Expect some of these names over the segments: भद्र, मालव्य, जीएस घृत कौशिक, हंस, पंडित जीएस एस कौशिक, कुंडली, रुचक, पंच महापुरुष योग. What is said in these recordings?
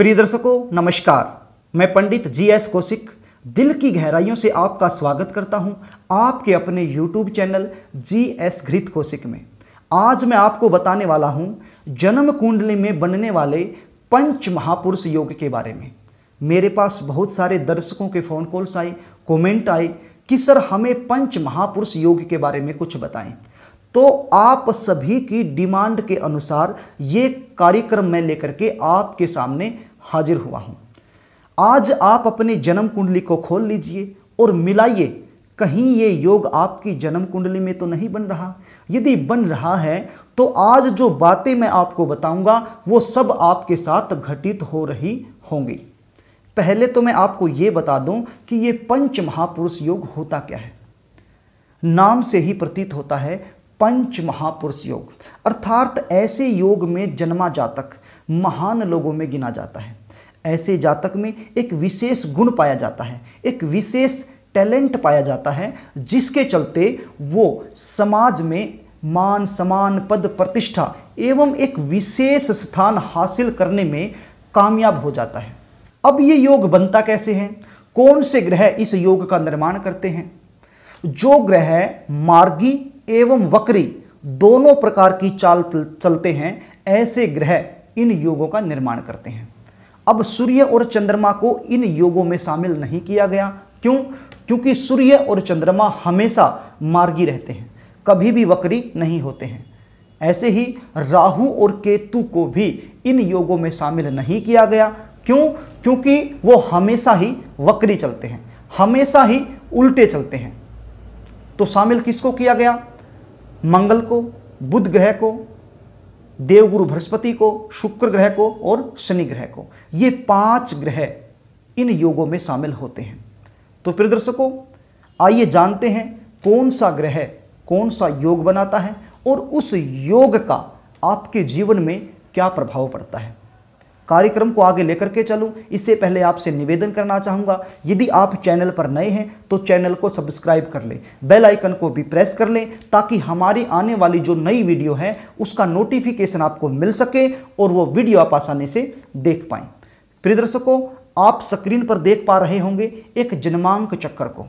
प्रिय दर्शकों नमस्कार, मैं पंडित जीएस एस कौशिक दिल की गहराइयों से आपका स्वागत करता हूं आपके अपने YouTube चैनल जीएस घृत कौशिक में। आज मैं आपको बताने वाला हूं जन्म कुंडली में बनने वाले पंच महापुरुष योग के बारे में। मेरे पास बहुत सारे दर्शकों के फ़ोन कॉल्स आए, कमेंट आए कि सर हमें पंच महापुरुष योग के बारे में कुछ बताएं, तो आप सभी की डिमांड के अनुसार ये कार्यक्रम मैं लेकर के आपके सामने हाजिर हुआ हूँ। आज आप अपनी जन्म कुंडली को खोल लीजिए और मिलाइए, कहीं ये योग आपकी जन्म कुंडली में तो नहीं बन रहा। यदि बन रहा है तो आज जो बातें मैं आपको बताऊंगा वो सब आपके साथ घटित हो रही होंगी। पहले तो मैं आपको ये बता दूं कि ये पंच महापुरुष योग होता क्या है। नाम से ही प्रतीत होता है पंच महापुरुष योग, अर्थात ऐसे योग में जन्मा जातक महान लोगों में गिना जाता है। ऐसे जातक में एक विशेष गुण पाया जाता है, एक विशेष टैलेंट पाया जाता है, जिसके चलते वो समाज में मान सम्मान, पद प्रतिष्ठा एवं एक विशेष स्थान हासिल करने में कामयाब हो जाता है। अब ये योग बनता कैसे है, कौन से ग्रह इस योग का निर्माण करते हैं। जो ग्रह मार्गी एवं वक्री दोनों प्रकार की चाल चलते हैं, ऐसे ग्रह इन योगों का निर्माण करते हैं। अब सूर्य और चंद्रमा को इन योगों में शामिल नहीं किया गया, क्यों? क्योंकि सूर्य और चंद्रमा हमेशा मार्गी रहते हैं, कभी भी वक्री नहीं होते हैं। ऐसे ही राहु और केतु को भी इन योगों में शामिल नहीं किया गया, क्यों? क्योंकि वो हमेशा ही वक्री चलते हैं, हमेशा ही उल्टे चलते हैं। तो शामिल किसको किया गया? मंगल को, बुध ग्रह को, देवगुरु बृहस्पति को, शुक्र ग्रह को और शनि ग्रह को। ये 5 ग्रह इन योगों में शामिल होते हैं। तो प्रिय दर्शकों आइए जानते हैं कौन सा ग्रह कौन सा योग बनाता है और उस योग का आपके जीवन में क्या प्रभाव पड़ता है। कार्यक्रम को आगे लेकर के चलूं, इससे पहले आपसे निवेदन करना चाहूँगा, यदि आप चैनल पर नए हैं तो चैनल को सब्सक्राइब कर लें, बेल आइकन को भी प्रेस कर लें, ताकि हमारी आने वाली जो नई वीडियो है उसका नोटिफिकेशन आपको मिल सके और वो वीडियो आप आसानी से देख पाएँ। प्रिय दर्शकों आप स्क्रीन पर देख पा रहे होंगे एक जन्मांक चक्कर को,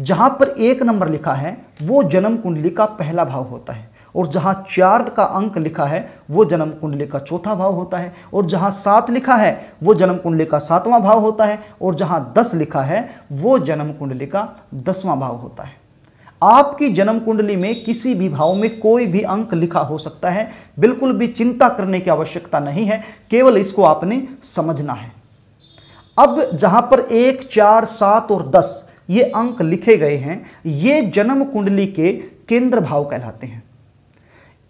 जहाँ पर 1 नंबर लिखा है वो जन्म कुंडली का पहला भाव होता है, और जहाँ 4 का अंक लिखा है वो जन्म कुंडली का चौथा भाव होता है, और जहाँ 7 लिखा है वो जन्म कुंडली का 7वां भाव होता है, और जहाँ 10 लिखा है वो जन्म कुंडली का 10वां भाव होता है। आपकी जन्म कुंडली में किसी भी भाव में कोई भी अंक लिखा हो सकता है, बिल्कुल भी चिंता करने की आवश्यकता नहीं है, केवल इसको आपने समझना है। अब जहाँ पर 1, 4, 7 और 10 ये अंक लिखे गए हैं, ये जन्म कुंडली के केंद्र भाव कहलाते हैं।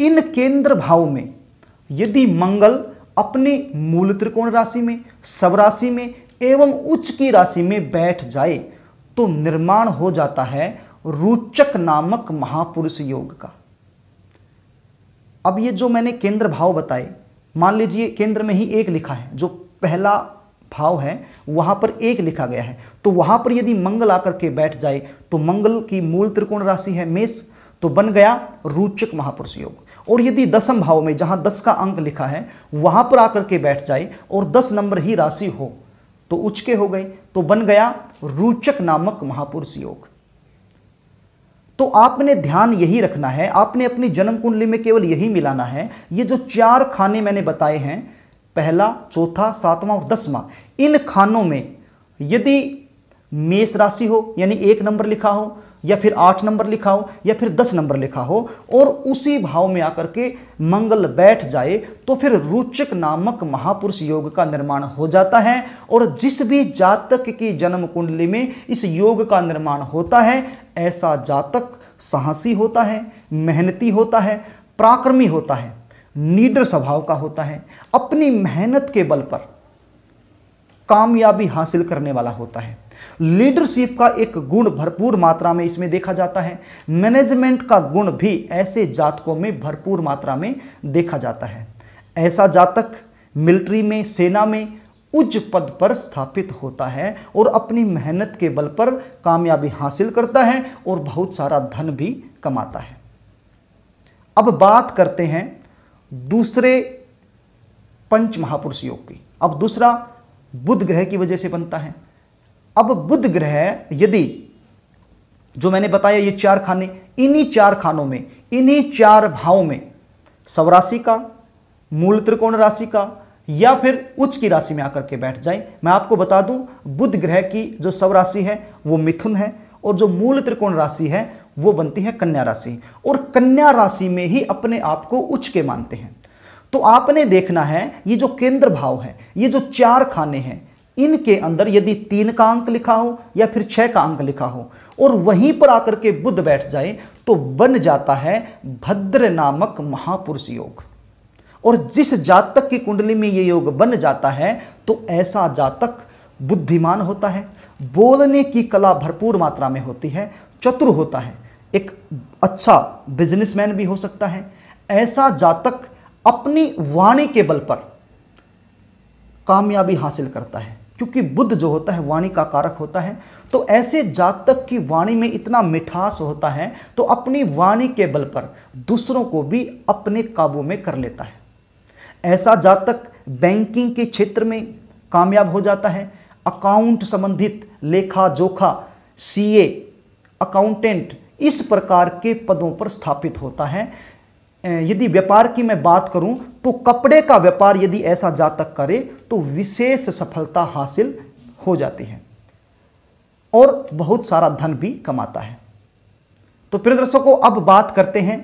इन केंद्र भाव में यदि मंगल अपने मूल त्रिकोण राशि में, शव राशि में एवं उच्च की राशि में बैठ जाए तो निर्माण हो जाता है रुचक नामक महापुरुष योग का। अब ये जो मैंने केंद्र भाव बताए, मान लीजिए केंद्र में ही 1 लिखा है, जो पहला भाव है वहां पर 1 लिखा गया है, तो वहां पर यदि मंगल आकर के बैठ जाए तो मंगल की मूल त्रिकोण राशि है मेष, तो बन गया रुचक महापुरुष योग। और यदि 10वें भाव में जहां 10 का अंक लिखा है वहां पर आकर के बैठ जाए और 10 नंबर ही राशि हो तो उच्च के हो गए, तो बन गया रुचक नामक महापुरुष योग। तो आपने ध्यान यही रखना है, आपने अपनी जन्म कुंडली में केवल यही मिलाना है। ये जो 4 खाने मैंने बताए हैं, पहला, चौथा, 7वां और 10वां, इन खानों में यदि मेष राशि हो यानी 1 नंबर लिखा हो, या फिर 8 नंबर लिखा हो, या फिर 10 नंबर लिखा हो, और उसी भाव में आकर के मंगल बैठ जाए तो फिर रुचक नामक महापुरुष योग का निर्माण हो जाता है। और जिस भी जातक की जन्म कुंडली में इस योग का निर्माण होता है, ऐसा जातक साहसी होता है, मेहनती होता है, पराक्रमी होता है, नीडर स्वभाव का होता है, अपनी मेहनत के बल पर कामयाबी हासिल करने वाला होता है। लीडरशिप का एक गुण भरपूर मात्रा में इसमें देखा जाता है, मैनेजमेंट का गुण भी ऐसे जातकों में भरपूर मात्रा में देखा जाता है। ऐसा जातक मिलिट्री में, सेना में उच्च पद पर स्थापित होता है और अपनी मेहनत के बल पर कामयाबी हासिल करता है और बहुत सारा धन भी कमाता है। अब बात करते हैं दूसरे पंच महापुरुष योग की। अब दूसरा बुध ग्रह की वजह से बनता है। अब बुध ग्रह यदि जो मैंने बताया ये चार खाने, इन्हीं चार खानों में, इन्हीं चार भावों में, स्वराशि का, मूल त्रिकोण राशि का या फिर उच्च की राशि में आकर के बैठ जाए। मैं आपको बता दूं बुध ग्रह की जो स्वराशि है वो मिथुन है और जो मूल त्रिकोण राशि है वो बनती है कन्या राशि, और कन्या राशि में ही अपने आप को उच्च के मानते हैं। तो आपने देखना है ये जो केंद्र भाव है, ये जो चार खाने हैं, इनके अंदर यदि 3 का अंक लिखा हो या फिर 6 का अंक लिखा हो और वहीं पर आकर के बुध बैठ जाए तो बन जाता है भद्र नामक महापुरुष योग। और जिस जातक की कुंडली में ये योग बन जाता है तो ऐसा जातक बुद्धिमान होता है, बोलने की कला भरपूर मात्रा में होती है, चतुर होता है, एक अच्छा बिजनेसमैन भी हो सकता है। ऐसा जातक अपनी वाणी के बल पर कामयाबी हासिल करता है, क्योंकि बुध जो होता है वाणी का कारक होता है। तो ऐसे जातक की वाणी में इतना मिठास होता है तो अपनी वाणी के बल पर दूसरों को भी अपने काबू में कर लेता है। ऐसा जातक बैंकिंग के क्षेत्र में कामयाब हो जाता है, अकाउंट संबंधित, लेखा जोखा, सीए, अकाउंटेंट, इस प्रकार के पदों पर स्थापित होता है। यदि व्यापार की मैं बात करूं तो कपड़े का व्यापार यदि ऐसा जातक करे तो विशेष सफलता हासिल हो जाती है और बहुत सारा धन भी कमाता है। तो प्रिय दर्शकों, अब बात करते हैं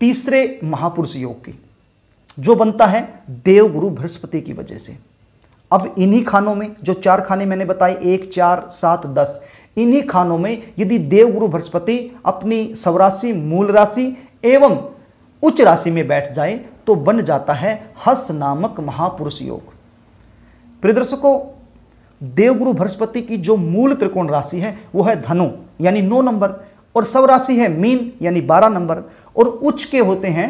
तीसरे महापुरुष योग की, जो बनता है देवगुरु बृहस्पति की वजह से। अब इन्हीं खानों में, जो चार खाने मैंने बताए 1, 4, 7, 10, इन्हीं खानों में यदि देवगुरु बृहस्पति अपनी स्वराशि, मूल राशि एवं उच्च राशि में बैठ जाए तो बन जाता है हंस नामक महापुरुष योग। प्रिय दर्शकों, देवगुरु बृहस्पति की जो मूल त्रिकोण राशि है वो है धनु यानी 9 नंबर, और स्वराशि है मीन यानी 12 नंबर, और उच्च के होते हैं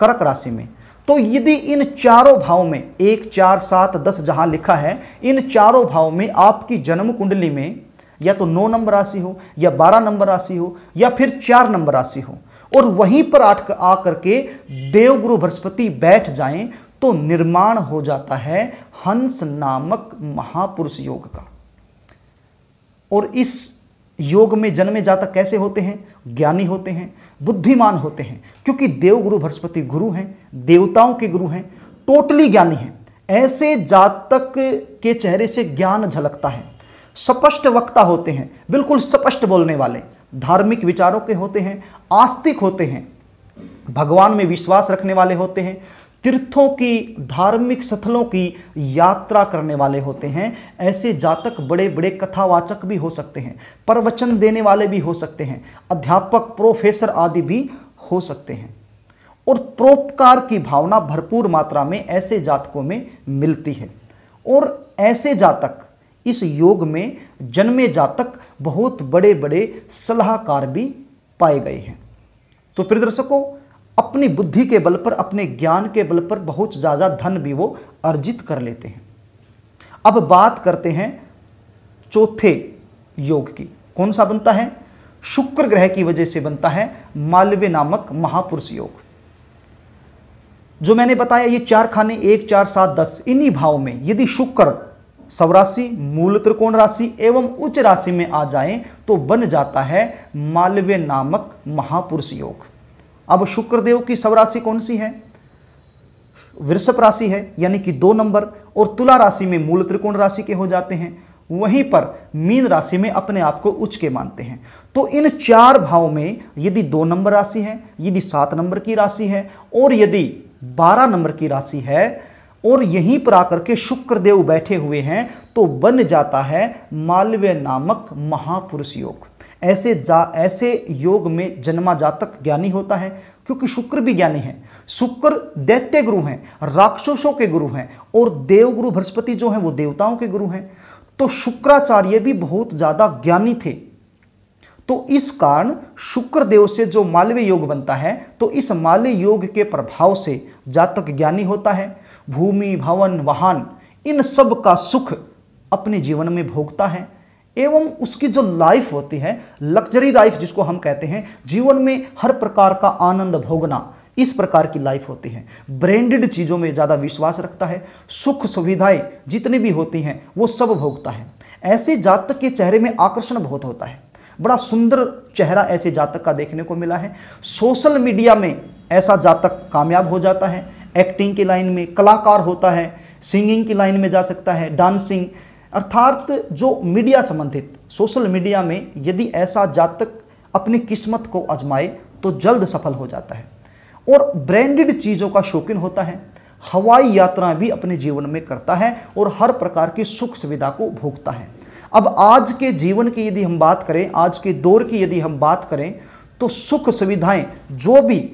कर्क राशि में। तो यदि इन चारों भाव में 1, 4, 7, 10 जहां लिखा है, इन चारों भाव में आपकी जन्म कुंडली में या तो 9 नंबर राशि हो या 12 नंबर राशि हो या फिर 4 नंबर राशि हो और वहीं पर आकर के देवगुरु बृहस्पति बैठ जाएं तो निर्माण हो जाता है हंस नामक महापुरुष योग का। और इस योग में जन्मे जातक कैसे होते हैं? ज्ञानी होते हैं, बुद्धिमान होते हैं, क्योंकि देवगुरु बृहस्पति गुरु हैं, देवताओं के गुरु हैं, टोटली ज्ञानी हैं। ऐसे जातक के चेहरे से ज्ञान झलकता है। स्पष्ट वक्ता होते हैं, बिल्कुल स्पष्ट बोलने वाले, धार्मिक विचारों के होते हैं, आस्तिक होते हैं, भगवान में विश्वास रखने वाले होते हैं, तीर्थों की, धार्मिक स्थलों की यात्रा करने वाले होते हैं। ऐसे जातक बड़े बड़े कथावाचक भी हो सकते हैं, प्रवचन देने वाले भी हो सकते हैं, अध्यापक, प्रोफेसर आदि भी हो सकते हैं। और परोपकार की भावना भरपूर मात्रा में ऐसे जातकों में मिलती है। और ऐसे जातक, इस योग में जन्मे जातक बहुत बड़े बड़े सलाहकार भी पाए गए हैं। तो प्रिय दर्शकों, अपनी बुद्धि के बल पर, अपने ज्ञान के बल पर बहुत ज़्यादा धन भी वो अर्जित कर लेते हैं। अब बात करते हैं चौथे योग की। कौन सा बनता है? शुक्र ग्रह की वजह से बनता है मालव्य नामक महापुरुष योग। जो मैंने बताया ये 4 खाने 1, 4, 7, 10, इन्हीं भाव में यदि शुक्र स्वराशि, मूल त्रिकोण राशि एवं उच्च राशि में आ जाएं तो बन जाता है मालव्य नामक महापुरुष योग। अब शुक्रदेव की स्वराशि कौन सी है? वृषभ राशि है यानी कि 2 नंबर, और तुला राशि में मूल त्रिकोण राशि के हो जाते हैं, वहीं पर मीन राशि में अपने आप को उच्च के मानते हैं। तो इन चार भाव में यदि 2 नंबर राशि है, यदि 7 नंबर की राशि है और यदि 12 नंबर की राशि है और यहीं पर आकर के शुक्रदेव बैठे हुए हैं तो बन जाता है मालव्य नामक महापुरुष योग। ऐसे योग में जन्मा जातक ज्ञानी होता है, क्योंकि शुक्र भी ज्ञानी है। शुक्र दैत्य गुरु हैं, राक्षसों के गुरु हैं, और देवगुरु बृहस्पति जो हैं वो देवताओं के गुरु हैं। तो शुक्राचार्य भी बहुत ज़्यादा ज्ञानी थे। तो इस कारण शुक्रदेव से जो मालव्य योग बनता है, तो इस मालव्य योग के प्रभाव से जातक ज्ञानी होता है, भूमि, भवन, वाहन, इन सब का सुख अपने जीवन में भोगता है एवं उसकी जो लाइफ होती है, लग्जरी लाइफ जिसको हम कहते हैं, जीवन में हर प्रकार का आनंद भोगना, इस प्रकार की लाइफ होती है। ब्रांडेड चीज़ों में ज़्यादा विश्वास रखता है, सुख सुविधाएं जितनी भी होती हैं वो सब भोगता है। ऐसे जातक के चेहरे में आकर्षण बहुत होता है, बड़ा सुंदर चेहरा ऐसे जातक का देखने को मिला है। सोशल मीडिया में ऐसा जातक कामयाब हो जाता है, एक्टिंग की लाइन में कलाकार होता है, सिंगिंग की लाइन में जा सकता है, डांसिंग, अर्थात जो मीडिया संबंधित सोशल मीडिया में यदि ऐसा जातक अपनी किस्मत को आजमाए तो जल्द सफल हो जाता है। और ब्रांडेड चीज़ों का शौकीन होता है, हवाई यात्रा भी अपने जीवन में करता है और हर प्रकार की सुख सुविधा को भोगता है। अब आज के जीवन की यदि हम बात करें, आज के दौर की यदि हम बात करें, तो सुख सुविधाएं जो भी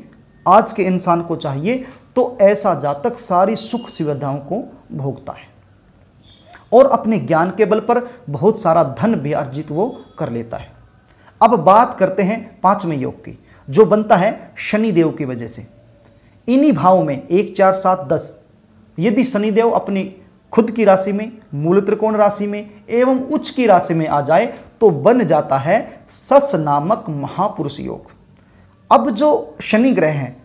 आज के इंसान को चाहिए तो ऐसा जातक सारी सुख सुविधाओं को भोगता है और अपने ज्ञान के बल पर बहुत सारा धन भी अर्जित वो कर लेता है। अब बात करते हैं पांचवें योग की, जो बनता है शनिदेव की वजह से। इन्हीं भावों में 1, 4, 7, 10 यदि शनिदेव अपनी खुद की राशि में, मूल त्रिकोण राशि में एवं उच्च की राशि में आ जाए तो बन जाता है शस नामक महापुरुष योग। अब जो शनि ग्रह हैं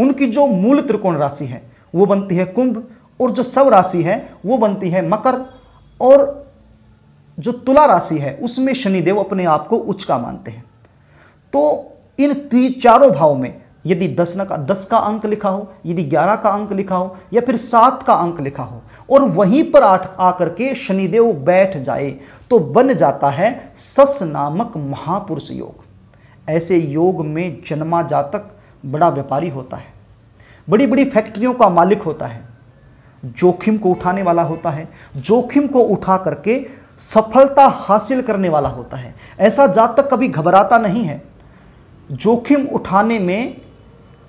उनकी जो मूल त्रिकोण राशि है वो बनती है कुंभ, और जो शव राशि है वो बनती है मकर, और जो तुला राशि है उसमें शनिदेव अपने आप को उच्च का मानते हैं। तो इन चारों भाव में यदि 10 का अंक लिखा हो, यदि 11 का अंक लिखा हो, या फिर 7 का अंक लिखा हो और वहीं पर 8 आकर के शनिदेव बैठ जाए तो बन जाता है शस नामक महापुरुष योग। ऐसे योग में जन्मा जातक बड़ा व्यापारी होता है, बड़ी बड़ी फैक्ट्रियों का मालिक होता है, जोखिम को उठाने वाला होता है, जोखिम को उठा करके सफलता हासिल करने वाला होता है। ऐसा जातक कभी घबराता नहीं है, जोखिम उठाने में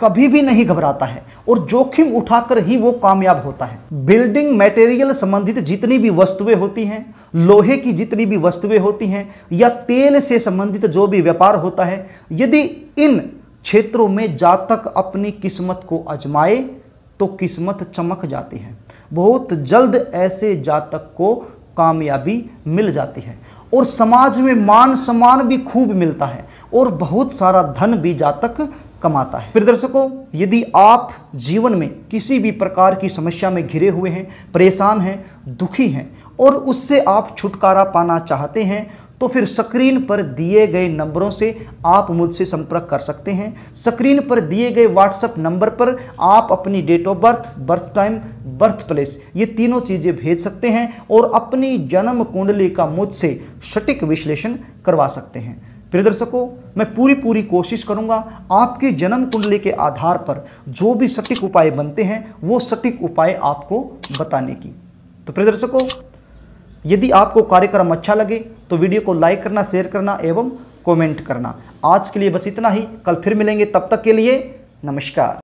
कभी भी नहीं घबराता है और जोखिम उठाकर ही वो कामयाब होता है। बिल्डिंग मटेरियल संबंधित जितनी भी वस्तुएं होती हैं, लोहे की जितनी भी वस्तुएं होती हैं, या तेल से संबंधित जो भी व्यापार होता है, यदि इन क्षेत्रों में जातक अपनी किस्मत को आजमाए तो किस्मत चमक जाती है। बहुत जल्द ऐसे जातक को कामयाबी मिल जाती है और समाज में मान सम्मान भी खूब मिलता है और बहुत सारा धन भी जातक कमाता है। प्रिय दर्शकों, यदि आप जीवन में किसी भी प्रकार की समस्या में घिरे हुए हैं, परेशान हैं, दुखी हैं और उससे आप छुटकारा पाना चाहते हैं तो फिर स्क्रीन पर दिए गए नंबरों से आप मुझसे संपर्क कर सकते हैं। स्क्रीन पर दिए गए व्हाट्सएप नंबर पर आप अपनी date of birth, birth time, birth place, ये तीनों चीज़ें भेज सकते हैं और अपनी जन्म कुंडली का मुझसे सटीक विश्लेषण करवा सकते हैं। प्रिय दर्शकों, मैं पूरी कोशिश करूंगा आपकी जन्म कुंडली के आधार पर जो भी सटीक उपाय बनते हैं वो सटीक उपाय आपको बताने की। तो प्रिय दर्शकों, यदि आपको कार्यक्रम अच्छा लगे तो वीडियो को लाइक करना, शेयर करना एवं कमेंट करना। आज के लिए बस इतना ही, कल फिर मिलेंगे, तब तक के लिए नमस्कार।